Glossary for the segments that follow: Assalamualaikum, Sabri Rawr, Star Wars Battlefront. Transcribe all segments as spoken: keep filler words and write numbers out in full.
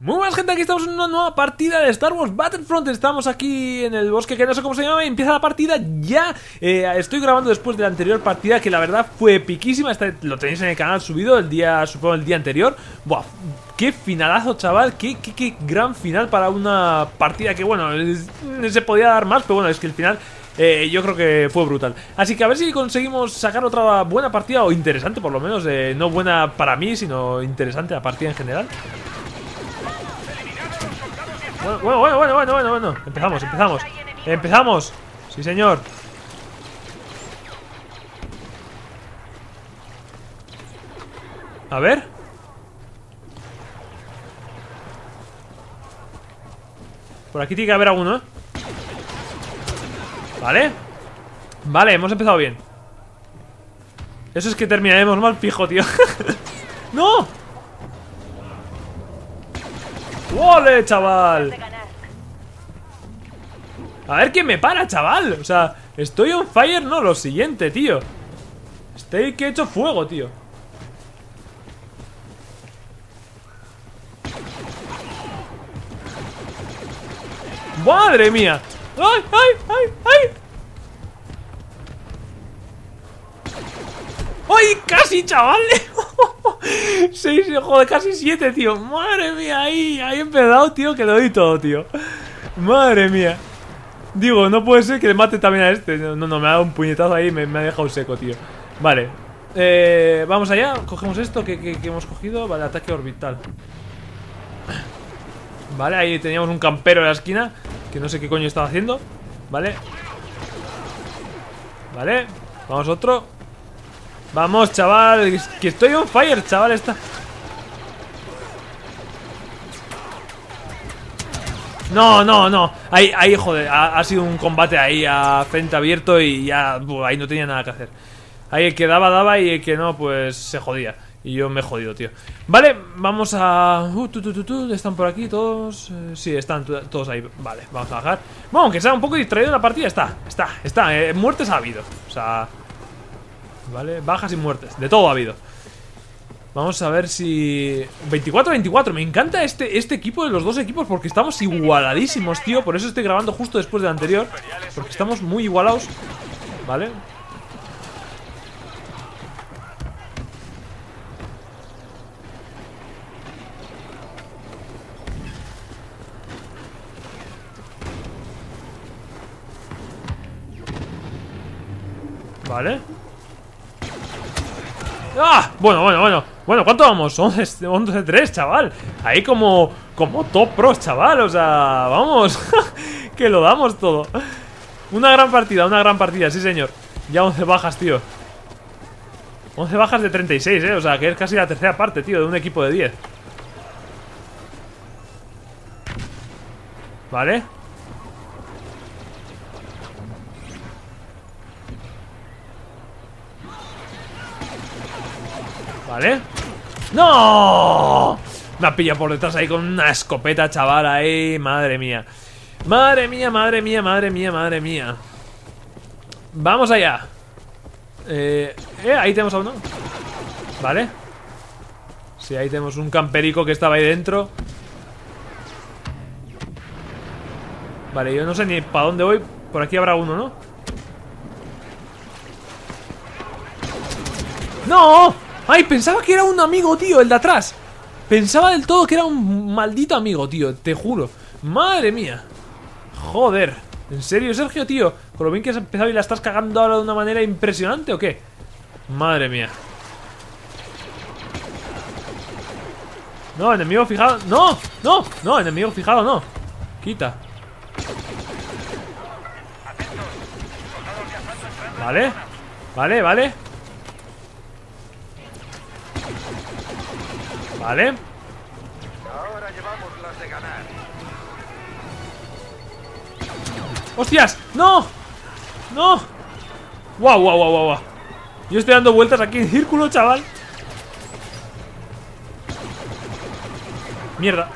Muy buenas, gente, aquí estamos en una nueva partida de Star Wars Battlefront. Estamos aquí en el bosque, que no sé cómo se llama, y empieza la partida ya. eh, Estoy grabando después de la anterior partida, que la verdad fue epiquísima. Este lo tenéis en el canal subido, el día, supongo, el día anterior. Buah, qué finalazo, chaval, qué, qué, qué gran final para una partida que, bueno, es, se podía dar más, pero bueno, es que el final... Eh, yo creo que fue brutal. Así que a ver si conseguimos sacar otra buena partida, o interesante por lo menos. eh, No buena para mí, sino interesante la partida en general. Bueno, bueno, bueno, bueno, bueno, bueno, bueno. Empezamos, empezamos. Empezamos. Sí, señor. A ver. Por aquí tiene que haber alguno, ¿eh? Vale. Vale, hemos empezado bien. Eso es que terminaremos mal fijo, tío. ¡No! ¡Ole, chaval! A ver quién me para, chaval. O sea, estoy on fire, no, lo siguiente, tío. Estoy que he hecho fuego, tío. ¡Madre mía! ¡Ay, ay, ay, ay! ¡Ay, casi, chaval! seis, joder, casi siete, tío. Madre mía, ahí, ahí he empezado, tío, que lo doy todo, tío. Madre mía. Digo, no puede ser que le mate también a este. No, no, me ha dado un puñetazo ahí y me, me ha dejado seco, tío. Vale. Eh, vamos allá, cogemos esto que, que, que hemos cogido. Vale, ataque orbital. Vale, ahí teníamos un campero en la esquina, que no sé qué coño estaba haciendo. Vale. Vale. Vamos otro. Vamos, chaval. Que estoy on fire, chaval, esta. No, no, no. Ahí, ahí, joder. Ha, ha sido un combate ahí a frente abierto y ya. Buh, ahí no tenía nada que hacer. Ahí el que daba, daba y el que no, pues se jodía. Y yo me he jodido, tío. Vale, vamos a... Uh, tu, tu, tu, tu. Están por aquí todos. eh, Sí, están todos ahí. Vale, vamos a bajar. Bueno, aunque sea un poco distraído la partida. Está, está, está, eh, muertes ha habido. O sea... Vale, bajas y muertes, de todo ha habido. Vamos a ver si... veinticuatro veinticuatro, me encanta este, este equipo de los dos equipos, porque estamos igualadísimos, tío. Por eso estoy grabando justo después del anterior, porque estamos muy igualados. Vale. Vale. ¡Ah! Bueno, bueno, bueno. Bueno, ¿cuánto vamos? once tres, chaval. Ahí como como top pros, chaval. O sea, vamos. Que lo damos todo. Una gran partida, una gran partida, sí, señor. Ya once bajas, tío. once bajas de treinta y seis, eh. O sea, que es casi la tercera parte, tío, de un equipo de diez. Vale. Vale. ¡No! Me ha pillado por detrás ahí con una escopeta, chaval, ahí. Madre mía. Madre mía, madre mía, madre mía, madre mía. Vamos allá. Eh, eh ahí tenemos a uno. Vale. Sí, ahí tenemos un camperico que estaba ahí dentro. Vale, yo no sé ni para dónde voy. Por aquí habrá uno, ¿no? ¡No! ¡Ay! Pensaba que era un amigo, tío, el de atrás. Pensaba del todo que era un maldito amigo, tío, te juro. ¡Madre mía! Joder. ¿En serio, Sergio, tío? Con lo bien que has empezado y la estás cagando ahora de una manera impresionante, ¿o qué? ¡Madre mía! No, enemigo fijado. ¡No! ¡No! ¡No! Enemigo fijado, no. Quita. Vale. Vale, vale. Vale. Ahora llevamos las de ganar. ¡Hostias! ¡No! ¡No! ¡Guau, guau, guau, guau! Yo estoy dando vueltas aquí en círculo, chaval. ¡Mierda!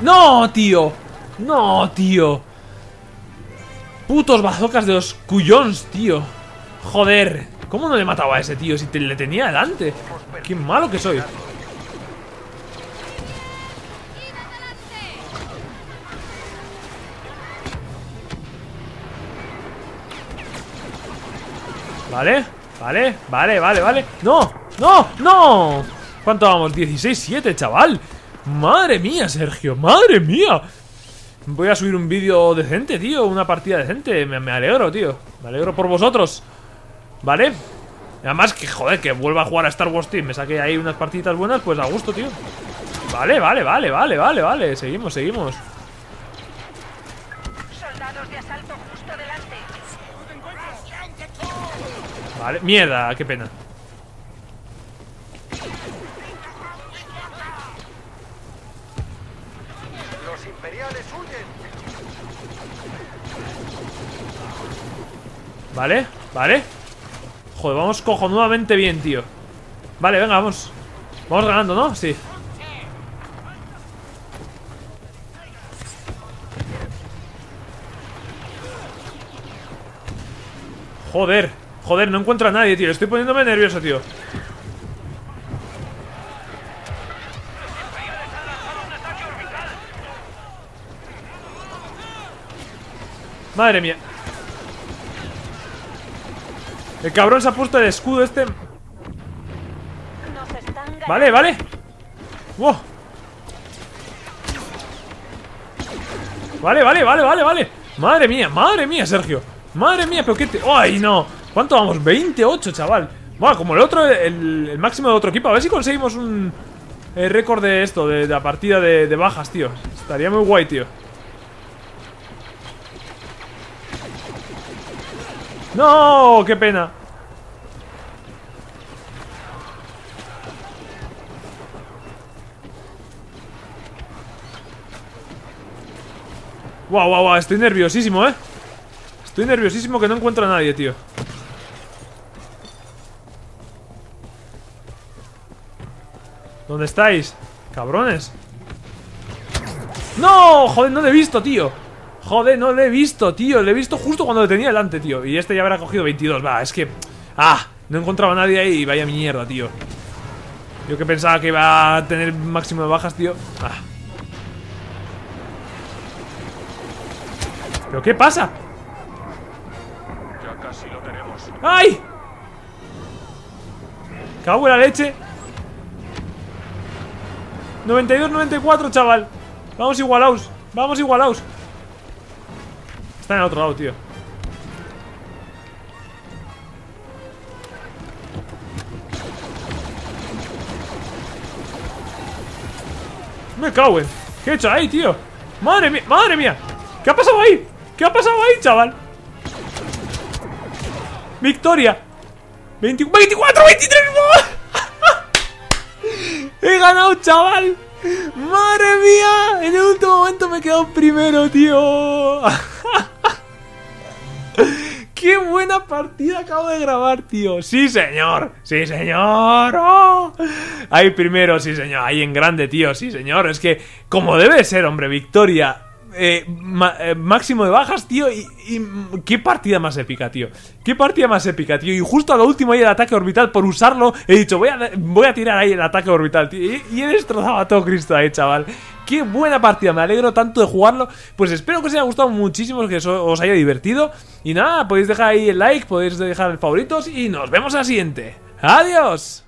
¡No, tío! ¡No, tío! Putos bazocas de los cuyons, tío. Joder. ¿Cómo no le mataba a ese, tío? Si te, le tenía delante. Qué malo que soy. Vale, vale, vale, vale, vale. ¡No! ¡No! ¡No! ¿Cuánto vamos? dieciséis siete, chaval. Madre mía, Sergio, madre mía. Voy a subir un vídeo decente, tío. Una partida decente. Me, me alegro, tío. Me alegro por vosotros. Vale. Además que, joder, que vuelva a jugar a Star Wars Team. Me saqué ahí unas partiditas buenas, pues a gusto, tío. Vale, vale, vale, vale, vale, vale. Seguimos, seguimos. Soldados de asalto justo delante. Vale, mierda, qué pena. Los imperiales huyen. Vale, vale. Joder, vamos cojonudamente bien, tío. Vale, venga, vamos. Vamos ganando, ¿no? Sí. Joder, joder, no encuentro a nadie, tío. Estoy poniéndome nervioso, tío. Madre mía. El cabrón se ha puesto el escudo este. Vale, vale. Wow. Vale, vale, vale, vale, vale. Madre mía, madre mía, Sergio. Madre mía, pero qué te... ¡Ay, no! ¿Cuánto vamos? veintiocho, chaval. Bueno, como el otro, el, el máximo de otro equipo. A ver si conseguimos un el récord de esto, de, de la partida de, de bajas, tío. Estaría muy guay, tío. ¡No! ¡Qué pena! ¡Guau, guau, guau! Estoy nerviosísimo, ¿eh? Estoy nerviosísimo que no encuentro a nadie, tío. ¿Dónde estáis? Cabrones. ¡No! Joder, no le he visto, tío. Joder, no le he visto, tío. Le he visto justo cuando le tenía delante, tío. Y este ya habrá cogido veintidós. Va, es que... Ah, no encontraba a nadie ahí y vaya mierda, tío. Yo que pensaba que iba a tener máximo de bajas, tío. Ah. ¿Pero qué pasa? ¡Ay! Cago en la leche. noventa y dos noventa y cuatro, chaval. Vamos igualaos. Vamos igualaos. Está en el otro lado, tío. Me cago en... ¿Qué he hecho ahí, tío? Madre mía, madre mía. ¿Qué ha pasado ahí? ¿Qué ha pasado ahí, chaval? Victoria. veinticuatro veintitrés. He ganado, chaval. Madre mía. En el último momento me he quedado primero, tío. Qué buena partida acabo de grabar, tío. Sí, señor. Sí, señor. ¡Oh! Ahí primero, sí, señor. Ahí en grande, tío. Sí, señor. Es que como debe ser, hombre. Victoria. Eh, eh, máximo de bajas, tío. Y, y qué partida más épica, tío. Qué partida más épica, tío. Y justo a lo último ahí el ataque orbital, por usarlo, he dicho, voy a, voy a tirar ahí el ataque orbital, tío. Y, y he destrozado a todo Cristo ahí, chaval. Qué buena partida, me alegro tanto de jugarlo. Pues espero que os haya gustado muchísimo, que eso os haya divertido. Y nada, podéis dejar ahí el like, podéis dejar favoritos y nos vemos a la siguiente. ¡Adiós!